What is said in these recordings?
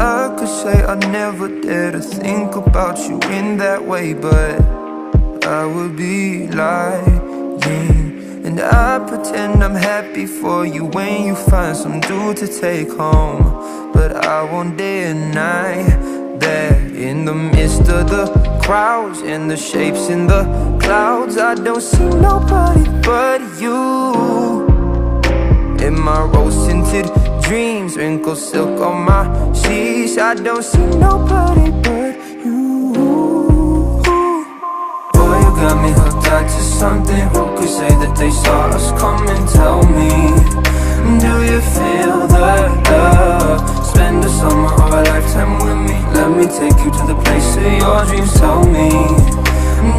I could say I never dare to think about you in that way, but I would be lying. And I pretend I'm happy for you when you find some dude to take home, but I won't deny that in the midst of the crowds and the shapes in the clouds, I don't see nobody but you. In my rose-tinted dreams, wrinkled silk on my sheets, I don't see nobody but you. Boy, you got me hooked onto something. Who could say that they saw us coming? Tell me, do you feel the love? Spend a summer or a lifetime with me. Let me take you to the place of your dreams. Tell me,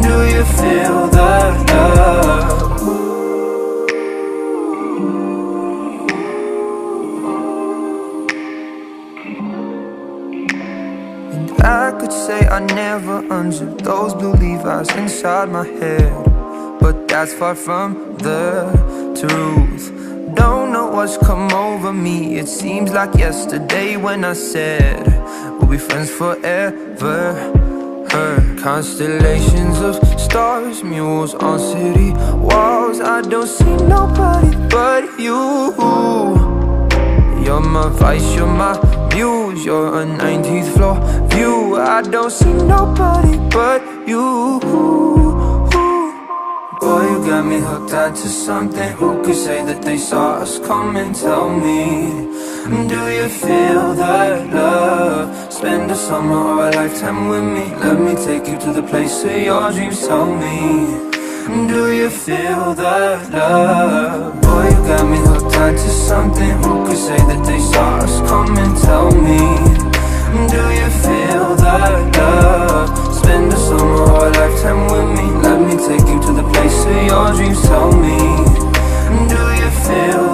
do you feel the love? I could say I never unzipped those blue Levi's inside my head, but that's far from the truth. Don't know what's come over me. It seems like yesterday when I said we'll be friends forever. Her constellations of stars, mules on city walls, I don't see nobody but you. You're my vice, you're my muse, you're a 19th floor view, I don't see nobody but you. Boy, you got me hooked onto something. Who could say that they saw us coming? Tell me, do you feel that love? Spend a summer or a lifetime with me. Let me take you to the place of your dreams. Tell me, do you feel that love? Boy, you got me hooked onto something. Who could say that they saw us coming? Tell me, do you feel that love? Spend a summer or a lifetime with me. Let me take you to the place of your dreams. Tell me, do you feel